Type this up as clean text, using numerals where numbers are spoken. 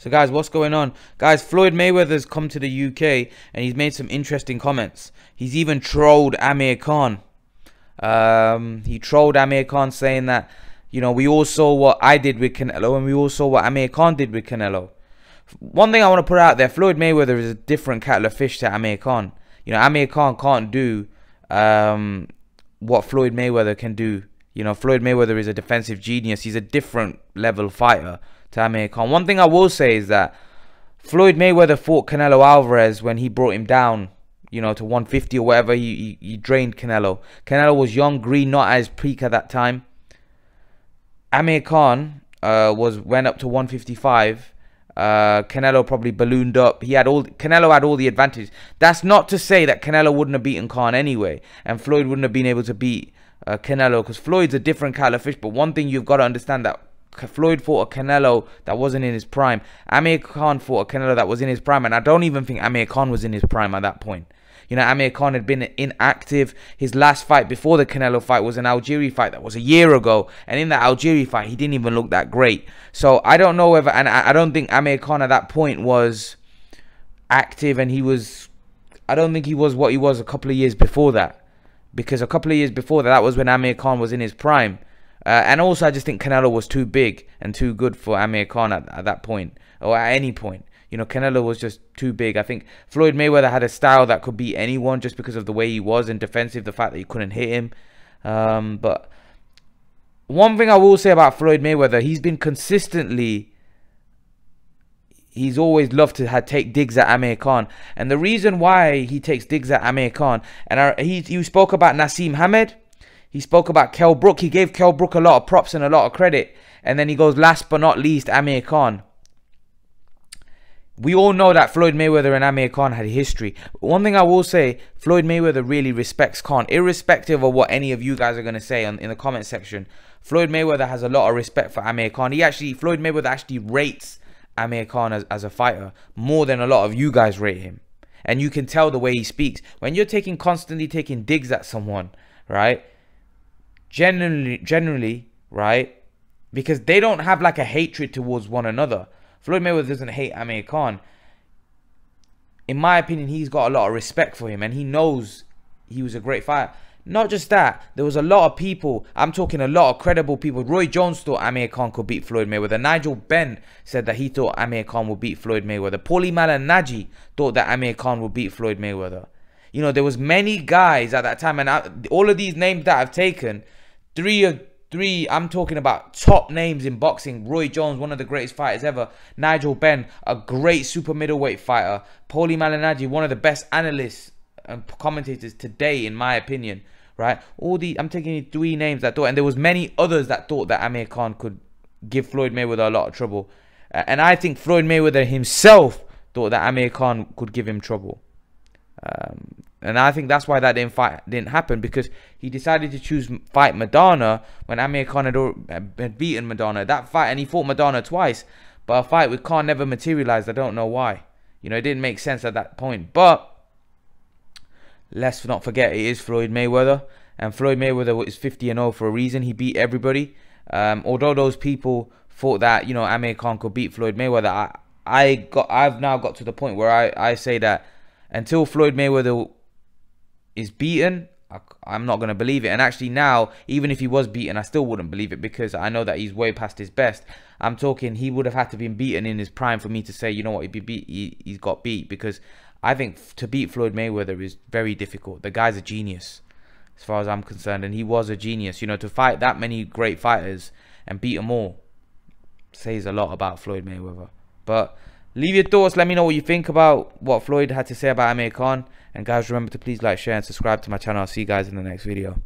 So guys, what's going on? Guys, Floyd Mayweather's come to the UK and he's made some interesting comments. He's even trolled Amir Khan. He trolled Amir Khan saying that, you know, we all saw what I did with Canelo and we all saw what Amir Khan did with Canelo. One thing I want to put out there, Floyd Mayweather is a different kettle of fish to Amir Khan. You know, Amir Khan can't do what Floyd Mayweather can do. You know, Floyd Mayweather is a defensive genius. He's a different level fighter to Amir Khan. One thing I will say is that Floyd Mayweather fought Canelo Alvarez when he brought him down, you know, to 150 or whatever. He drained Canelo. Canelo was young, green, not at his peak at that time. Amir Khan went up to 155. Canelo probably ballooned up. Canelo had all the advantage. That's not to say that Canelo wouldn't have beaten Khan anyway, and Floyd wouldn't have been able to beat Canelo, because Floyd's a different kettle of fish. But one thing you've got to understand, that Floyd fought a Canelo that wasn't in his prime. Amir Khan fought a Canelo that was in his prime, and I don't even think Amir Khan was in his prime at that point. You know, Amir Khan had been inactive. His last fight before the Canelo fight was an Algeria fight that was a year ago. And in that Algeria fight, he didn't even look that great. So I don't know whether, and I don't think Amir Khan at that point was active, and he was, I don't think he was what he was a couple of years before that. Because a couple of years before that, that was when Amir Khan was in his prime. And also, I just think Canelo was too big and too good for Amir Khan at that point, or at any point. You know, Canelo was just too big. I think Floyd Mayweather had a style that could beat anyone just because of the way he was, and defensive, the fact that you couldn't hit him. But one thing I will say about Floyd Mayweather, he's been consistently, he's always loved to take digs at Amir Khan. And the reason why he takes digs at Amir Khan, and he spoke about Nassim Hamed, he spoke about Kel Brook, he gave Kel Brook a lot of props and a lot of credit. And then he goes, last but not least, Amir Khan. We all know that Floyd Mayweather and Amir Khan had a history. One thing I will say, Floyd Mayweather really respects Khan. Irrespective of what any of you guys are going to say in the comment section, Floyd Mayweather has a lot of respect for Amir Khan. Floyd Mayweather actually rates Amir Khan as a fighter more than a lot of you guys rate him. And you can tell the way he speaks. When you're constantly taking digs at someone, right? Generally, right? Because they don't have like a hatred towards one another. Floyd Mayweather doesn't hate Amir Khan. In my opinion, he's got a lot of respect for him, and he knows he was a great fighter. Not just that, there was a lot of people, I'm talking a lot of credible people. Roy Jones thought Amir Khan could beat Floyd Mayweather. Nigel Benn said that he thought Amir Khan would beat Floyd Mayweather. Paulie Malignaggi thought that Amir Khan would beat Floyd Mayweather. You know, there was many guys at that time, and all of these names that I've taken, three, I'm talking about top names in boxing. Roy Jones, one of the greatest fighters ever. Nigel Benn, a great super middleweight fighter. Paulie Malignaggi, one of the best analysts and commentators today, in my opinion. Right? I'm taking three names that thought, and there was many others that thought that Amir Khan could give Floyd Mayweather a lot of trouble. And I think Floyd Mayweather himself thought that Amir Khan could give him trouble. And I think that's why that didn't happen, because he decided to fight Madonna when Amir Khan had beaten Madonna that fight, and he fought Madonna twice, but a fight with Khan never materialized. I don't know why. You know, it didn't make sense at that point. But let's not forget, it is Floyd Mayweather, and Floyd Mayweather is 50-0 for a reason. He beat everybody. Although those people thought that, you know, Amir Khan could beat Floyd Mayweather, I've now got to the point where I say that until Floyd Mayweather is beaten, I'm not going to believe it. And actually now, even if he was beaten, I still wouldn't believe it, because I know that he's way past his best. I'm talking, he would have had to been beaten in his prime for me to say, you know what, he's got beat, because I think to beat Floyd Mayweather is very difficult. The guy's a genius as far as I'm concerned, and he was a genius. You know, to fight that many great fighters and beat them all says a lot about Floyd Mayweather. But leave your thoughts. Let me know what you think about what Floyd had to say about Amir Khan. And guys, remember to please like, share, and subscribe to my channel. I'll see you guys in the next video.